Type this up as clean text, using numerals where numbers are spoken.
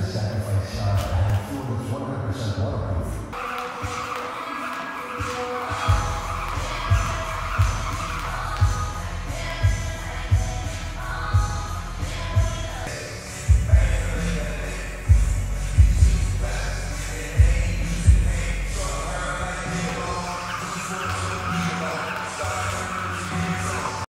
Sacrifice style, 100% water.